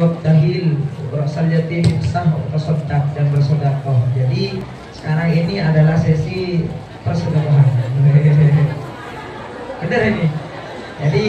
wabdahil wasalyatim sah wasodak dan bersodakoh. Jadi sekarang ini adalah sesi persodakohan. Benar ini. Jadi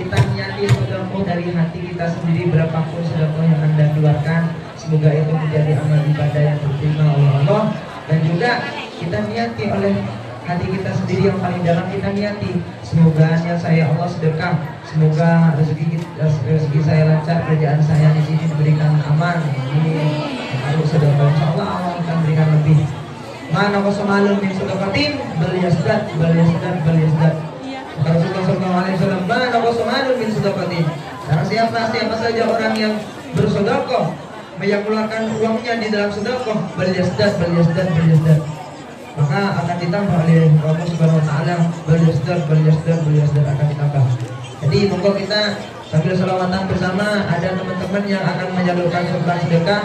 kita nyari sodakoh dari hati kita sendiri, berapapun sodakoh yang Anda keluarkan, semoga itu menjadi amal ibadah yang diterima oleh Allah. Dan juga kita niati oleh hati kita sendiri yang paling dalam, kita niati semoga hanya saya Allah sedekah, semoga rezeki saya lancar, kerjaan saya di sini diberikan aman. Ini kalau sedekah insyaallah Allah akan berikan lebih. Mana wasmalun min sedekatin balyasdat balyasdat balyasdat. Kalau sallallahu alaihi wasallam mana wasmalun min sedekatin. Karena siapa saja orang yang bersedekah, mengeluarkan uangnya di dalam sedekah, balyasdat balyasdat balyasdat, maka akan ditambah oleh Allah Subhanahu wa taala, balyasdat akan ditambah. Jadi monggo kita sambil selawatan bersama, ada teman-teman yang akan menyalurkan sumber sedekah.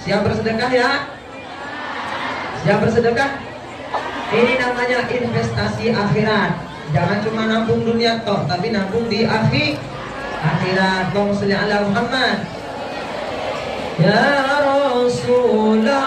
Siap bersedekah ya? Siap bersedekah? Ini namanya investasi akhirat. Jangan cuma nampung dunia toh, tapi nampung di akhirat. Allahumma shalli ala Muhammad. Ya Rasulullah.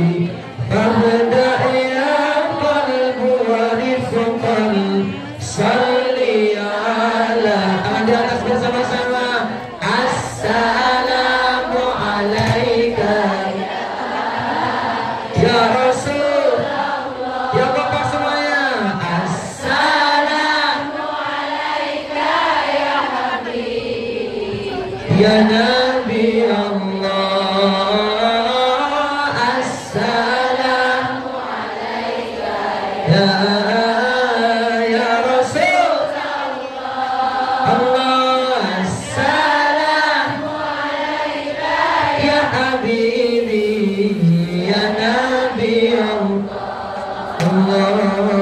Habibi ya Nabi Allah.